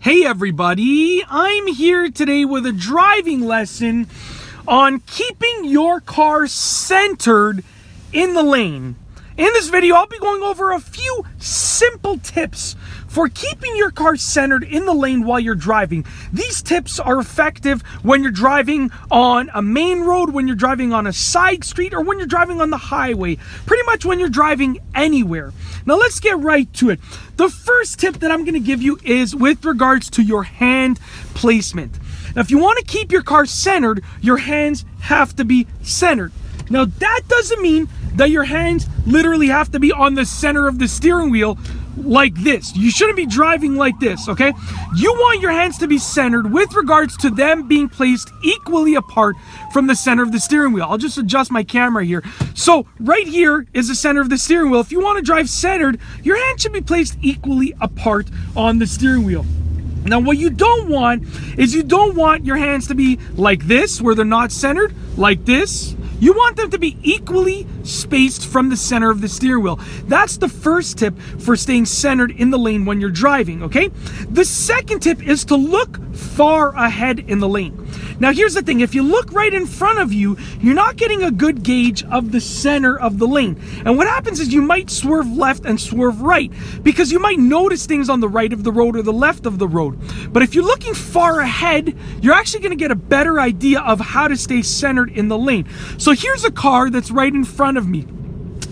Hey everybody, I'm here today with a driving lesson on keeping your car centered in the lane. In this video, I'll be going over a few simple tips for keeping your car centered in the lane while you're driving. These tips are effective when you're driving on a main road, when you're driving on a side street, or when you're driving on the highway. Pretty much when you're driving anywhere. Now let's get right to it. The first tip that I'm going to give you is with regards to your hand placement. Now if you want to keep your car centered, your hands have to be centered. Now that doesn't mean that your hands literally have to be on the center of the steering wheel like this. You shouldn't be driving like this, okay? You want your hands to be centered with regards to them being placed equally apart from the center of the steering wheel. I'll just adjust my camera here. So right here is the center of the steering wheel. If you want to drive centered, your hand should be placed equally apart on the steering wheel. Now what you don't want is you don't want your hands to be like this where they're not centered, like this. You want them to be equally spaced from the center of the steering wheel. That's the first tip for staying centered in the lane when you're driving, okay? The second tip is to look far ahead in the lane. Now here's the thing, if you look right in front of you, you're not getting a good gauge of the center of the lane. And what happens is you might swerve left and swerve right because you might notice things on the right of the road or the left of the road. But if you're looking far ahead, you're actually going to get a better idea of how to stay centered in the lane. So here's a car that's right in front of me.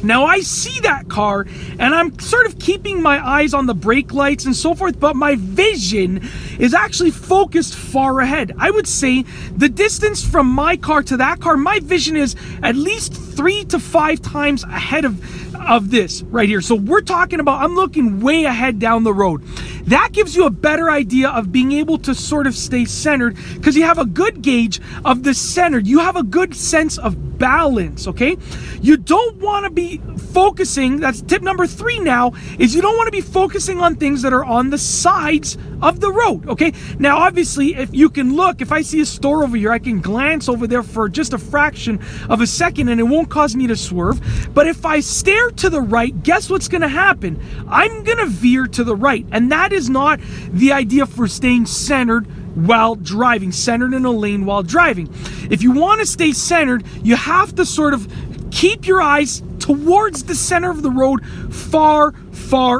Now I see that car and I'm sort of keeping my eyes on the brake lights and so forth, but my vision is actually focused far ahead. I would say the distance from my car to that car, my vision is at least 3 to 5 times ahead of this right here. So we're talking about, I'm looking way ahead down the road. That gives you a better idea of being able to sort of stay centered because you have a good gauge of the center. You have a good sense of balance, okay? You don't want to be focusing, that's tip number 3 now, is you don't want to be focusing on things that are on the sides of the road, okay? Now, obviously, if you can look, if I see a store over here, I can glance over there for just a fraction of a second and it won't cause me to swerve. But if I stare to the right, guess what's going to happen? I'm going to veer to the right, and that is not the idea for staying centered while driving, centered in a lane while driving. If you want to stay centered, you have to sort of keep your eyes towards the center of the road far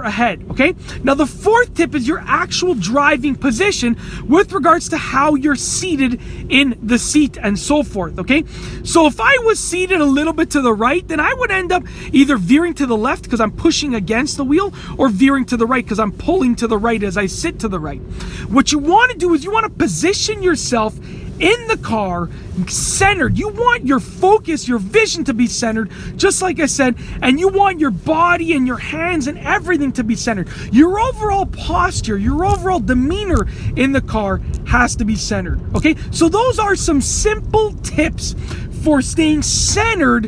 ahead, okay? Now the fourth tip is your actual driving position with regards to how you're seated in the seat and so forth, okay? So if I was seated a little bit to the right, then I would end up either veering to the left because I'm pushing against the wheel or veering to the right because I'm pulling to the right as I sit to the right. What you want to do is you want to position yourself in the car centered. You want your focus, your vision to be centered, just like I said, and you want your body and your hands and everything to be centered. Your overall posture, your overall demeanor in the car has to be centered, okay? So those are some simple tips for staying centered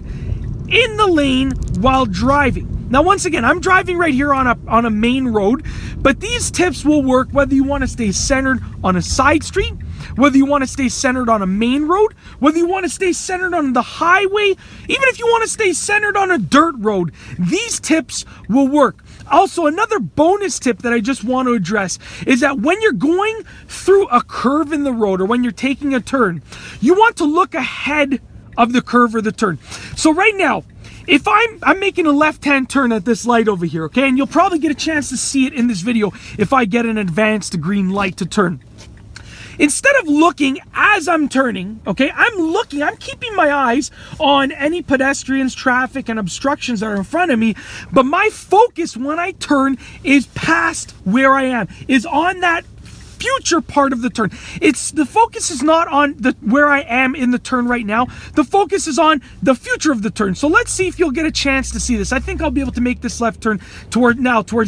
in the lane while driving. Now, once again, I'm driving right here on a main road, but these tips will work whether you want to stay centered on a side street, whether you want to stay centered on a main road, whether you want to stay centered on the highway, even if you want to stay centered on a dirt road, these tips will work. Also, another bonus tip that I just want to address is that when you're going through a curve in the road or when you're taking a turn, you want to look ahead of the curve or the turn. So right now, if I'm making a left-hand turn at this light over here, okay, and you'll probably get a chance to see it in this video if I get an advanced green light to turn. Instead of looking as I'm turning, okay, I'm keeping my eyes on any pedestrians, traffic, and obstructions that are in front of me, but my focus when I turn is past where I am, is on that future part of the turn. It's the focus is not on where I am in the turn right now. The focus is on the future of the turn. So let's see if you'll get a chance to see this. I think I'll be able to make this left turn towards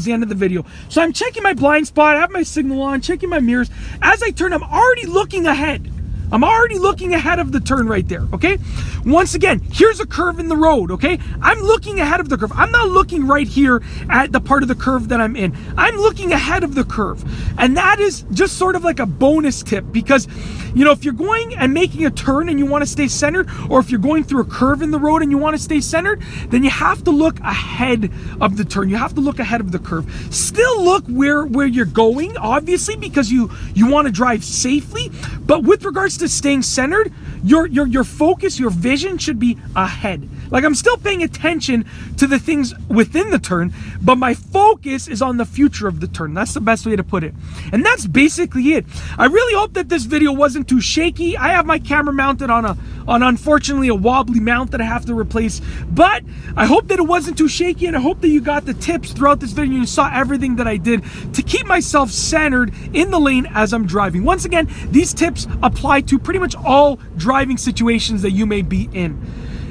the end of the video. So I'm checking my blind spot, I have my signal on, checking my mirrors. As I turn, I'm already looking ahead. I'm already looking ahead of the turn right there, okay? Once again, here's a curve in the road, okay? I'm looking ahead of the curve. I'm not looking right here at the part of the curve that I'm in. I'm looking ahead of the curve. And that is just sort of like a bonus tip because, you know, if you're going and making a turn and you want to stay centered, or if you're going through a curve in the road and you want to stay centered, then you have to look ahead of the turn. You have to look ahead of the curve. Still look where you're going, obviously, because you want to drive safely. But with regards to staying centered, your focus, your vision should be ahead. Like, I'm still paying attention to the things within the turn, but my focus is on the future of the turn. That's the best way to put it. And that's basically it. I really hope that this video wasn't too shaky. I have my camera mounted on unfortunately a wobbly mount that I have to replace, but I hope that it wasn't too shaky, and I hope that you got the tips throughout this video and you saw everything that I did to keep myself centered in the lane as I'm driving. Once again, these tips apply to pretty much all driving situations that you may be in.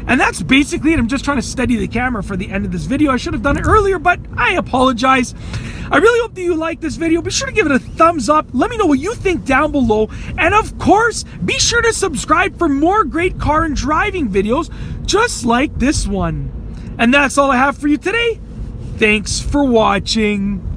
And that's basically it. I'm just trying to steady the camera for the end of this video. I should have done it earlier, but I apologize. I really hope that you liked this video. Be sure to give it a thumbs up. Let me know what you think down below. And of course, be sure to subscribe for more great car and driving videos just like this one. And that's all I have for you today. Thanks for watching.